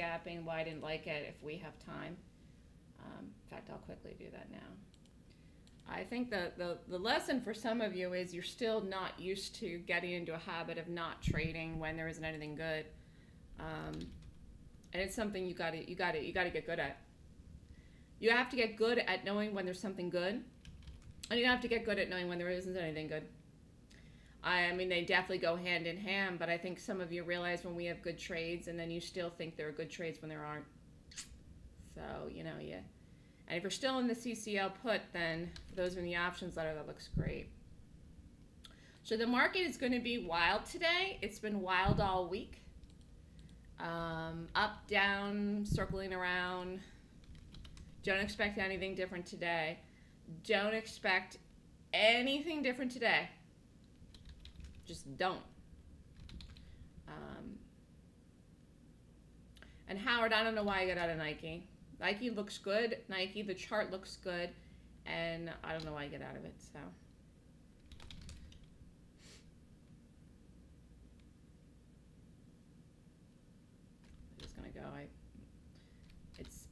gapping, why I didn't like it, if we have time. In fact, I'll quickly do that now. I think the lesson for some of you is you're still not used to getting into a habit of not trading when there isn't anything good. And it's something you gotta get good at. You have to get good at knowing when there's something good, and you have to get good at knowing when there isn't anything good. I mean, they definitely go hand in hand, but I think some of you realize when we have good trades, and then you still think there are good trades when there aren't. So, you know, yeah. And if you're still in the CCL put, then for those in the options letter, that looks great. So the market is going to be wild today. It's been wild all week. Up, down, circling around. Don't expect anything different today. Don't expect anything different today. Just don't. And Howard, I don't know why I got out of Nike. Nike looks good. Nike, the chart looks good. And I don't know why I get out of it, so. I'm just going to go.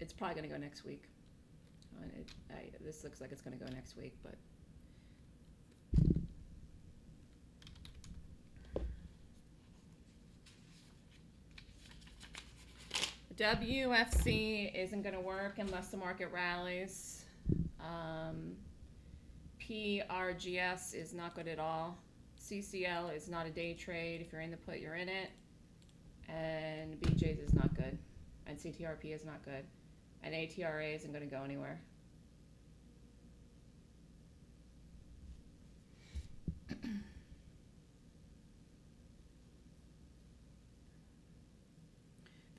It's probably going to go next week. This looks like it's going to go next week, but. WFC isn't going to work unless the market rallies. PRGS is not good at all. CCL is not a day trade. If you're in the put, you're in it. And BJ's is not good. And CTRP is not good. And ATRA isn't going to go anywhere.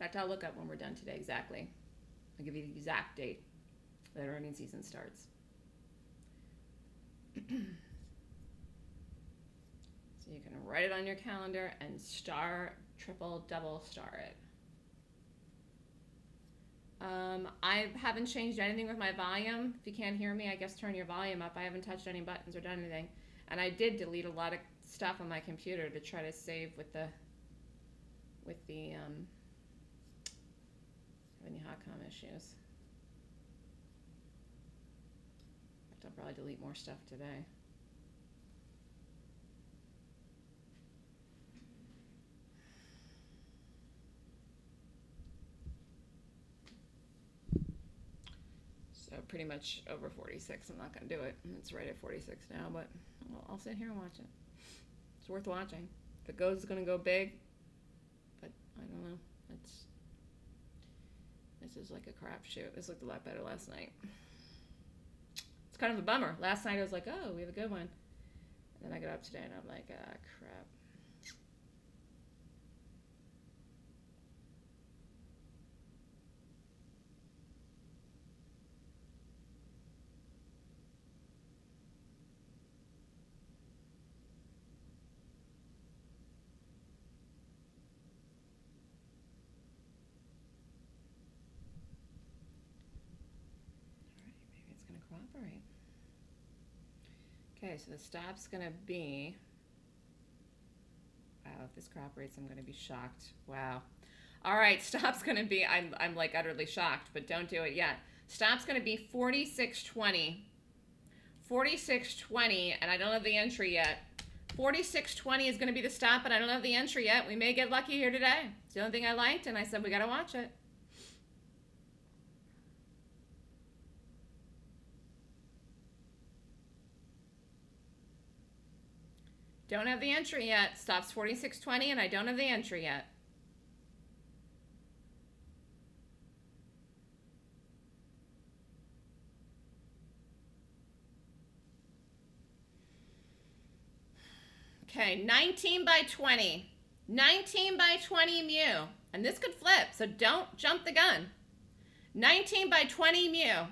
In fact, I'll look up when we're done today exactly. I'll give you the exact date that earnings season starts. So you can write it on your calendar and star, triple, double star it. I haven't changed anything with my volume. If you can't hear me, I guess turn your volume up. I haven't touched any buttons or done anything. And I did delete a lot of stuff on my computer to try to save with the any hotcom issues. I'll probably delete more stuff today. So pretty much over 46. I'm not going to do it. It's right at 46 now, but I'll sit here and watch it. It's worth watching. If it goes, it's going to go big, but I don't know. It's this is like a crapshoot. This looked a lot better last night. It's kind of a bummer. Last night I was like, oh, we have a good one. And then I got up today and I'm like, ah, crap. Okay, so the stop's going to be, wow, if this crop rates, I'm going to be shocked. Wow. All right, stop's going to be, I'm like utterly shocked, but don't do it yet. Stop's going to be 46.20. 46.20, and I don't have the entry yet. 46.20 is going to be the stop, and I don't have the entry yet. We may get lucky here today. It's the only thing I liked, and I said we got to watch it. Don't have the entry yet. Stops 46.20 and I don't have the entry yet. Okay, 19 by 20. 19 by 20 mu. And this could flip, so don't jump the gun. 19 by 20 mu.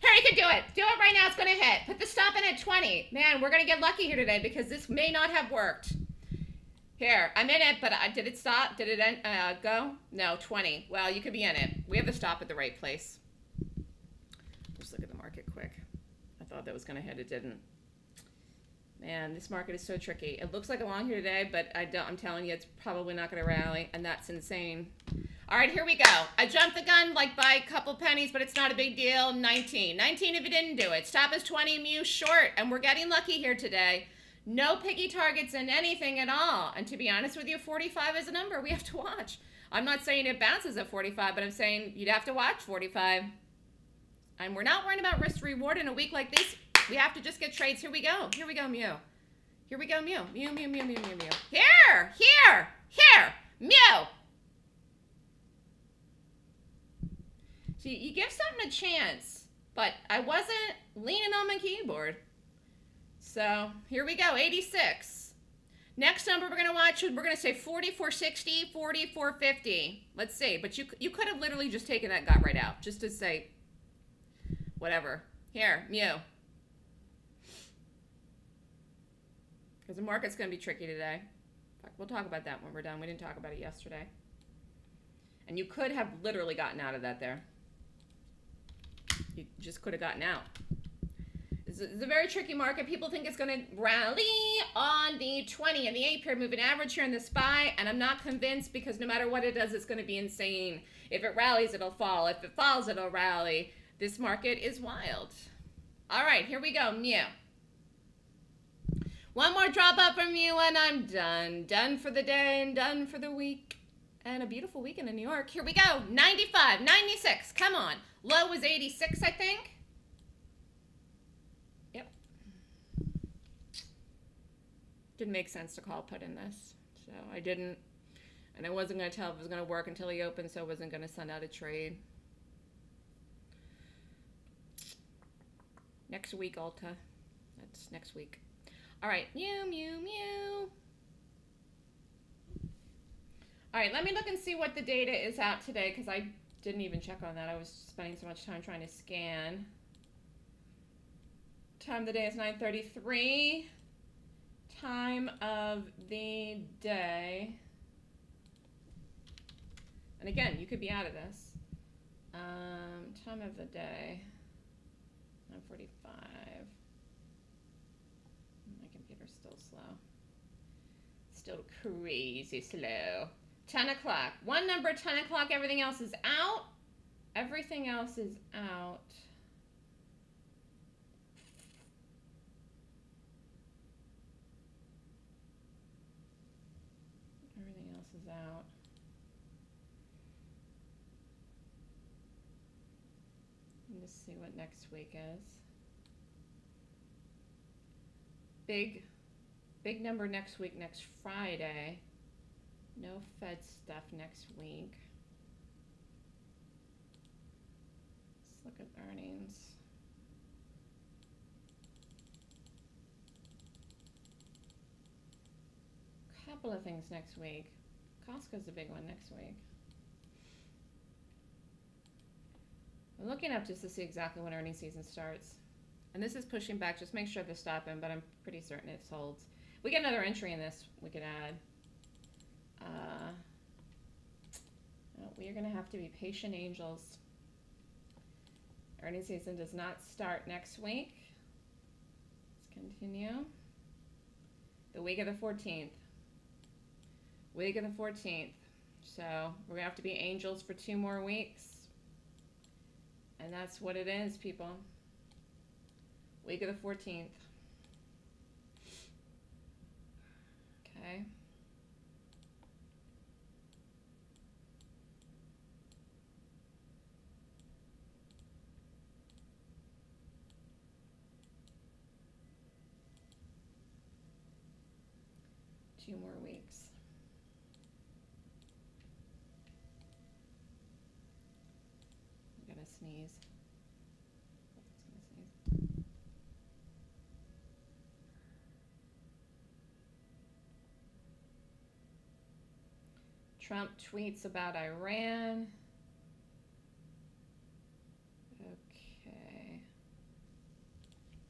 Harry could do it. Do it right now. It's going to hit. Put the stop in at 20. Man, we're going to get lucky here today because this may not have worked. Here, I'm in it, but did it stop? Did it end, go? No, 20. Well, you could be in it. We have the stop at the right place. Let's look at the market quick. I thought thought that was going to hit. It didn't. Man, this market is so tricky. It looks like a long here today, but I'm telling you, it's probably not going to rally, and that's insane. All right, here we go. I jumped the gun like by a couple pennies, but it's not a big deal. 19. 19 if it didn't do it. Stop is 20 mu short, and we're getting lucky here today. No picky targets in anything at all. And to be honest with you, 45 is a number we have to watch. I'm not saying it bounces at 45, but I'm saying you'd have to watch 45. And we're not worrying about risk reward in a week like this. We have to just get trades. Here we go. Here we go, Mew. Here we go, Mew. Mew, Mew, Mew, Mew, Mew, Mew. Here, here, here, Mew. See, you give something a chance, but I wasn't leaning on my keyboard. So here we go, 86. Next number we're going to watch, we're going to say 44.60, 44.50. Let's see, but you could have literally just taken that gut right out just to say whatever. Here, Mew. Because the market's going to be tricky today. We'll talk about that when we're done. We didn't talk about it yesterday. And you could have literally gotten out of that there. You just could have gotten out. It's a very tricky market. People think it's going to rally on the 20 and the 8-period moving average here in the SPY. And I'm not convinced because no matter what it does, it's going to be insane. If it rallies, it'll fall. If it falls, it'll rally. This market is wild. All right, here we go. Mew. One more drop up from you and I'm done. Done for the day and done for the week. And a beautiful weekend in New York. Here we go. 95, 96. Come on. Low was 86, I think. Yep. Didn't make sense to call put in this. So I didn't. And I wasn't going to tell if it was going to work until he opened, so I wasn't going to send out a trade. Next week, Ulta. That's next week. All right, Mew, Mew, Mew. All right, let me look and see what the data is out today because I didn't even check on that. I was spending so much time trying to scan. Time of the day is 9:33. Time of the day. And again, you could be out of this. Time of the day, 9:45. Still crazy slow. 10 o'clock. One number, 10 o'clock. Everything else is out. Everything else is out. Everything else is out. Let me just see what next week is. Big number next week, next Friday. No Fed stuff next week. Let's look at earnings. Couple of things next week. Costco's a big one next week. I'm looking up just to see exactly when earnings season starts. And this is pushing back. Just make sure they're stopping, but I'm pretty certain it holds. We get another entry in this we could add. We are going to have to be patient angels. Earnings season does not start next week. Let's continue. The week of the 14th. Week of the 14th. So we're going to have to be angels for 2 more weeks. And that's what it is, people. Week of the 14th. Okay. Two more weeks. I'm gonna sneeze. Trump tweets about Iran. Okay.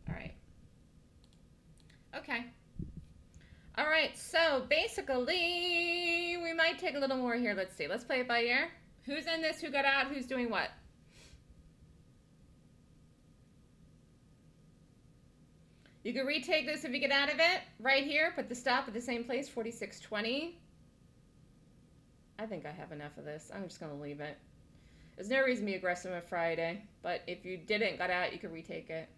All right. Okay. All right, so basically, we might take a little more here. Let's see. Let's play it by ear. Who's in this? Who got out? Who's doing what? You can retake this if you get out of it right here. Put the stop at the same place, 46.20. I think I have enough of this. I'm just going to leave it. There's no reason to be aggressive on Friday, but if you didn't got out, you could retake it.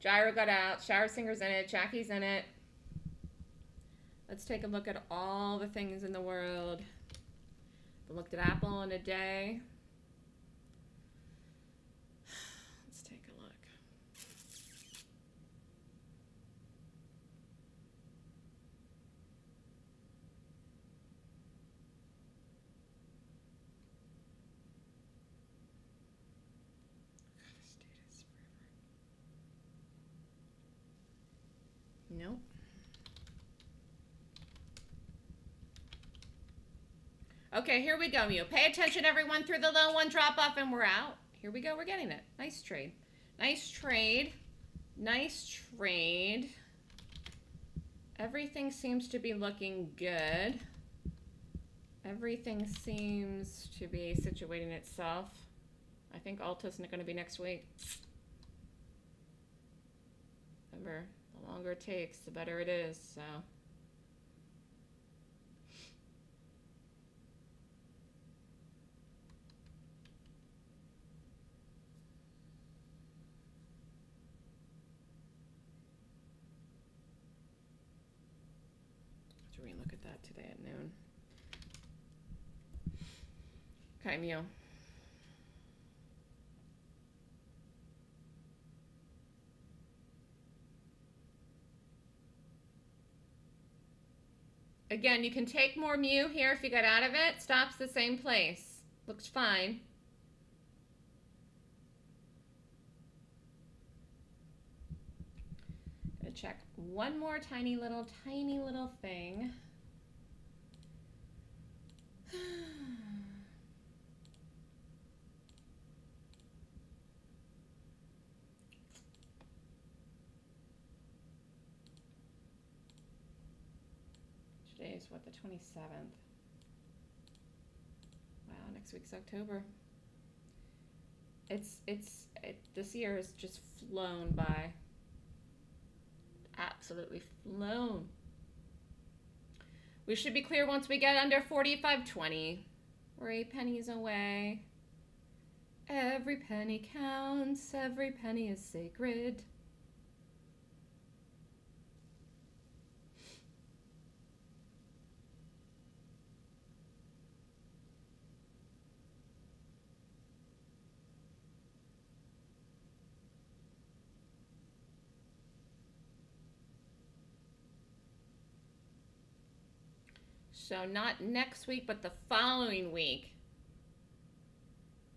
Gyro got out. Shower Singer's in it. Jackie's in it. Let's take a look at all the things in the world. We looked at Apple in a day. Let's take a look. God, this data's forever. Nope. Okay, here we go, Mew. Pay attention, everyone, through the low one, drop off, and we're out. Here we go. We're getting it. Nice trade. Nice trade. Nice trade. Everything seems to be looking good. Everything seems to be situating itself. I think Ulta's going to be next week. Remember, the longer it takes, the better it is, so... look at that today at noon. Okay, Mew. Again, you can take more Mew here if you got out of it. Stops the same place. Looks fine. Gonna check one more tiny little thing. Today is what, the 27th? Wow, next week's October. This year has just flown by. Absolutely flown. We should be clear once we get under 45.20. We're 8 pennies away. Every penny counts. Every penny is sacred. So not next week, but the following week,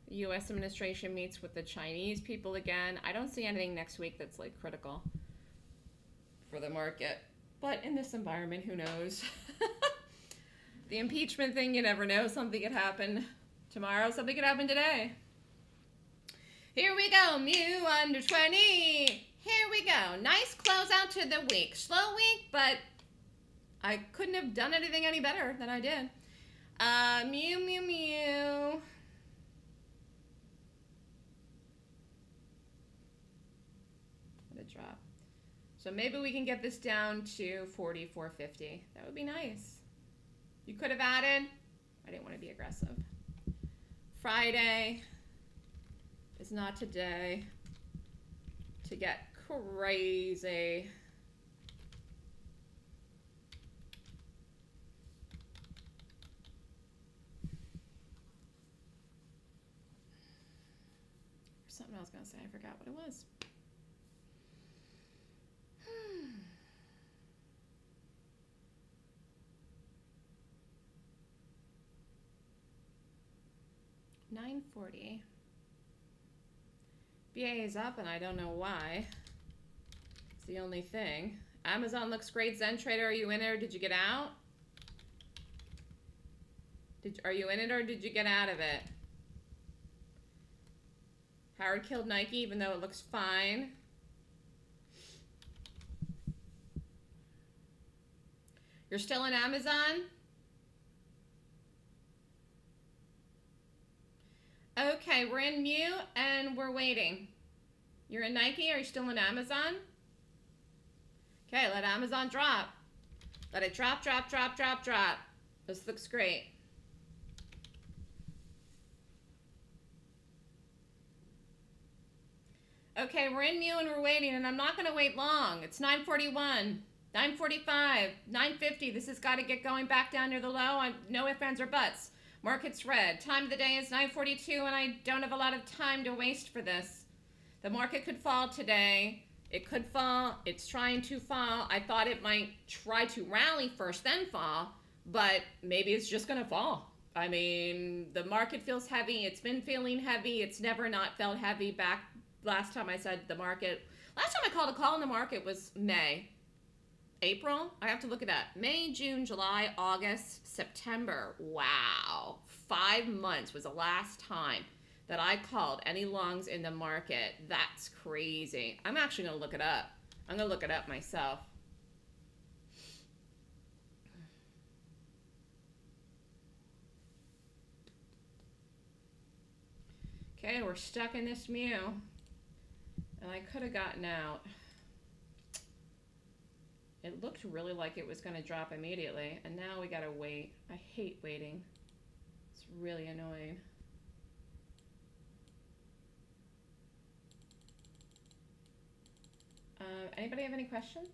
the U.S. administration meets with the Chinese people again. I don't see anything next week that's like critical for the market. But in this environment, who knows? The impeachment thing, you never know. Something could happen tomorrow. Something could happen today. Here we go, Mew under 20. Here we go. Nice closeout to the week. Slow week, but... I couldn't have done anything any better than I did. Mew. What a drop. So maybe we can get this down to 44.50. That would be nice. You could have added. I didn't want to be aggressive. Friday is not today to get crazy. Something I was going to say, I forgot what it was. $9.40. BA is up, and I don't know why. It's the only thing. Amazon looks great. Zen Trader, are you in it or did you get out? Are you in it or did you get out of it? Howard killed Nike, even though it looks fine. You're still in Amazon? Okay, we're in Mew and we're waiting. You're in Nike, are you still in Amazon? Okay, let Amazon drop. Let it drop, drop. This looks great. Okay, we're in Mew and we're waiting, and I'm not going to wait long. It's 9:41, 9:45, 9:50. This has got to get going back down near the low. I'm no ifs, ands, or buts. Market's red. Time of the day is 9:42, and I don't have a lot of time to waste for this. The market could fall today. It could fall. It's trying to fall. I thought it might try to rally first, then fall, but maybe it's just going to fall. I mean, the market feels heavy. It's been feeling heavy. It's never not felt heavy back. Last time I said the market, last time I called a call in the market was May, April. I have to look at that. May, June, July, August, September. Wow. 5 months was the last time that I called any longs in the market. That's crazy. I'm actually going to look it up. I'm going to look it up myself. Okay, we're stuck in this Mew. And I could have gotten out. It looked really like it was going to drop immediately, and now we got to wait. I hate waiting. It's really annoying. Anybody have any questions?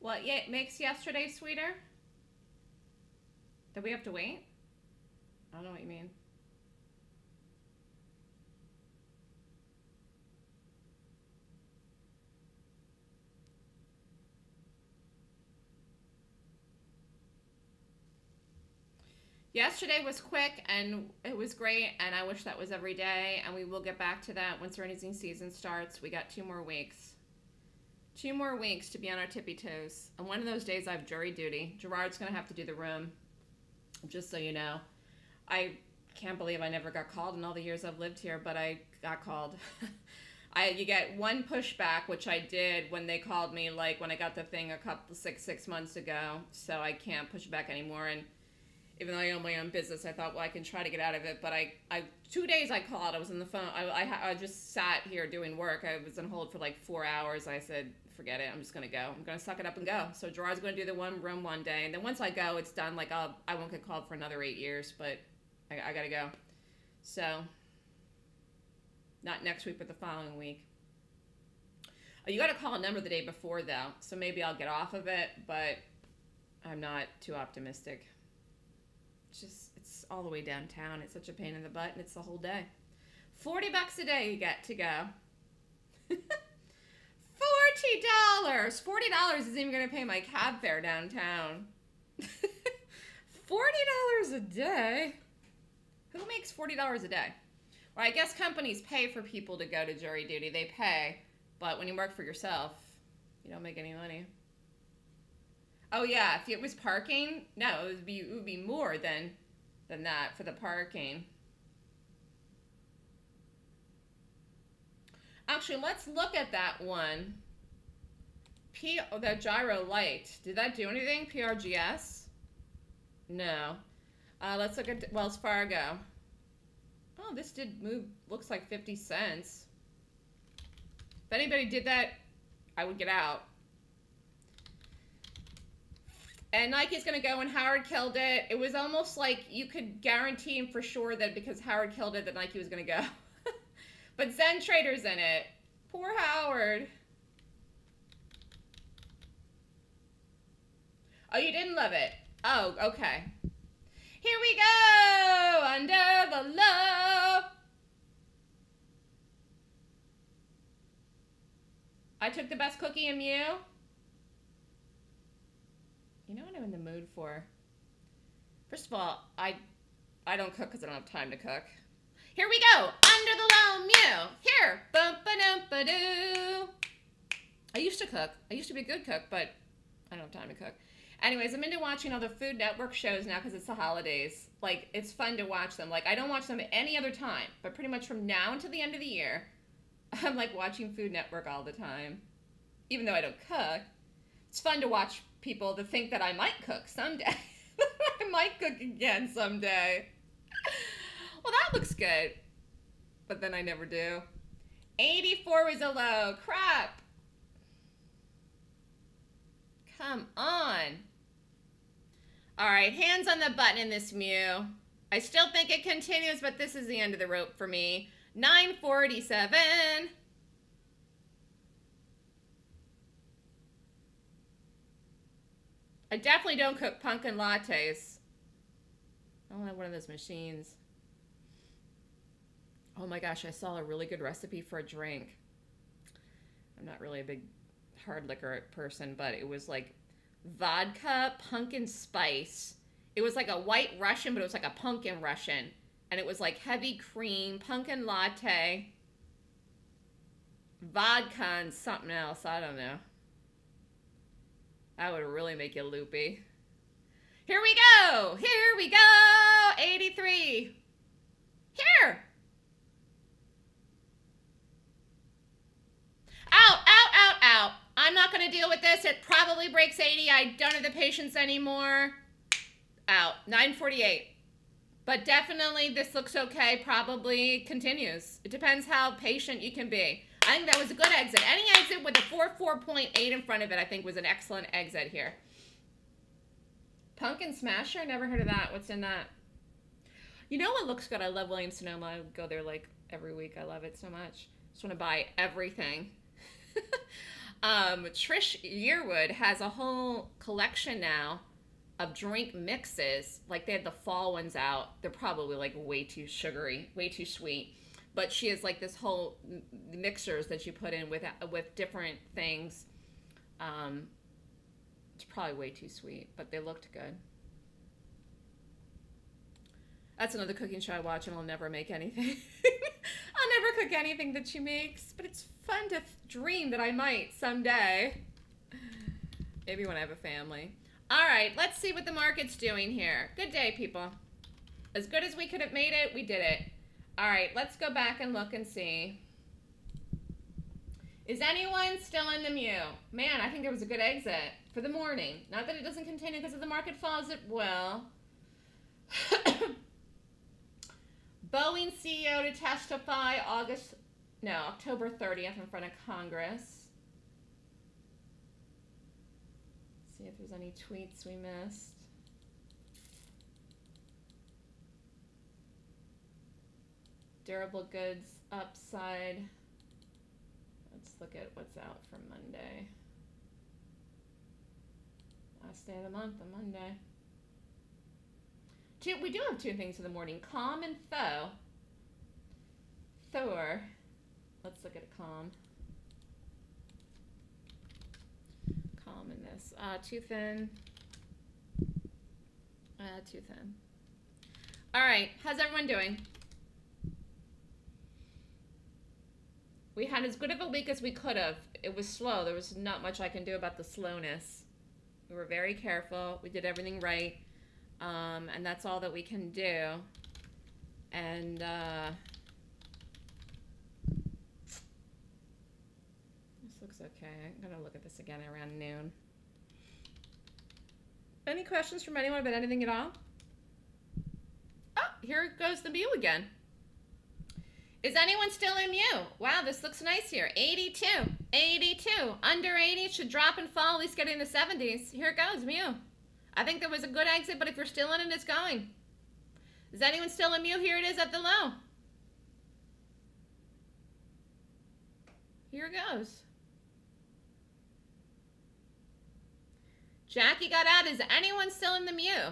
What makes yesterday sweeter? Did we have to wait? I don't know what you mean. Yesterday was quick and it was great, and I wish that was every day, and we will get back to that once earnings season starts. We got 2 more weeks. 2 more weeks to be on our tippy toes. And one of those days I have jury duty. Gerard's gonna have to do the room, just so you know. I can't believe I never got called in all the years I've lived here, but I got called. You get one pushback, which I did when they called me, like when I got the thing a couple, six months ago. So I can't push back anymore. And even though I own my own business, I thought, well, I can try to get out of it. But I 2 days I called, I was on the phone. I just sat here doing work. I was on hold for like 4 hours. I said, forget it. I'm just going to go. I'm going to suck it up and go. So Gerard's going to do the one room one day. And then once I go, it's done. Like I won't get called for another 8 years, but I got to go. So not next week, but the following week. Oh, you got to call a number the day before though. So maybe I'll get off of it, but I'm not too optimistic. It's just, it's all the way downtown. It's such a pain in the butt, and it's the whole day. 40 bucks a day you get to go. $40! $40 isn't even going to pay my cab fare downtown. $40 a day? Who makes $40 a day? Well, I guess companies pay for people to go to jury duty. They pay. But when you work for yourself, you don't make any money. Oh, yeah. If it was parking, no, it would be more than that for the parking. Actually, let's look at that one. Oh, that gyro light. Did that do anything? PRGS? No. Let's look at Wells Fargo. Oh, this did move. Looks like 50 cents. If anybody did that, I would get out. And Nike's going to go, and Howard killed it. It was almost like you could guarantee him for sure that because Howard killed it, that Nike was going to go. But Zen Trader's in it. Poor Howard. Oh, you didn't love it. Oh, okay. Here we go, under the low. I took the best cookie in Mew. You know what I'm in the mood for? First of all, I don't cook because I don't have time to cook. Here we go. Under the low mu. Here. Bum ba dum ba doo. I used to cook. I used to be a good cook, but I don't have time to cook. Anyways, I'm into watching all the Food Network shows now because it's the holidays. Like, it's fun to watch them. Like, I don't watch them at any other time, but pretty much from now until the end of the year, I'm, like, watching Food Network all the time. Even though I don't cook, it's fun to watch people that think that I might cook someday. I might cook again someday. Well, that looks good, but then I never do. 84 was a low. Crap. Come on. All right, hands on the button in this mu. I still think it continues, but this is the end of the rope for me. 947. I definitely don't cook pumpkin lattes. I don't have one of those machines. Oh my gosh, I saw a really good recipe for a drink. I'm not really a big hard liquor person, but it was like vodka, pumpkin spice. It was like a white Russian, but it was like a pumpkin Russian. And it was like heavy cream, pumpkin latte, vodka, and something else. I don't know. That would really make you loopy. Here we go. Here we go. 83. Here. Out, out, out, out. I'm not going to deal with this. It probably breaks 80. I don't have the patience anymore. Out. 948. But definitely this looks okay. Probably continues. It depends how patient you can be. I think that was a good exit. Any exit with a 4.8 in front of it, I think, was an excellent exit here. Pumpkin Smasher? Never heard of that. What's in that? You know what looks good? I love Williams-Sonoma. I go there like every week. I love it so much. Just want to buy everything. Trish Yearwood has a whole collection now of drink mixes. Like, they had the fall ones out. They're probably like way too sugary, way too sweet. But she has like this whole mixers that you put in with different things. It's probably way too sweet, but they looked good. That's another cooking show I watch, and I'll never make anything. I'll never cook anything that she makes, but it's fun to dream that I might someday. Maybe when I have a family. All right, let's see what the market's doing here. Good day, people. As good as we could have made it, we did it. All right, let's go back and look and see. Is anyone still in the mu? Man, I think there was a good exit for the morning. Not that it doesn't continue, because if the market falls, it will. Boeing CEO to testify October 30th in front of Congress. Let's see if there's any tweets we missed. Durable goods upside. Let's look at what's out for Monday. Last day of the month on Monday. We do have two things in the morning, calm and thaw. Thor. Let's look at calm. Calm in this. Too thin. Too thin. All right, how's everyone doing? We had as good of a week as we could have. It was slow. There was not much I can do about the slowness. We were very careful. We did everything right. And that's all that we can do. And this looks okay. I'm gonna look at this again around noon. Any questions from anyone about anything at all? Oh, here goes the mu again. Is anyone still in mu? Wow, this looks nice here. 82, 82, under 80 should drop and fall, at least getting the 70s. Here it goes, mu. I think there was a good exit, but if you're still in it, it's going. Is anyone still in mu? Here it is at the low. Here it goes. Jackie got out. Is anyone still in the mu?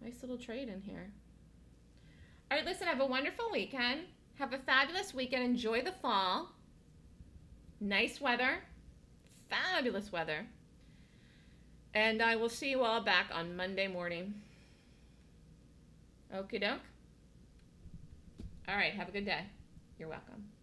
Nice little trade in here. All right, listen, have a wonderful weekend. Have a fabulous weekend. Enjoy the fall. Nice weather. Fabulous weather. And I will see you all back on Monday morning. Okie doke. All right. Have a good day. You're welcome.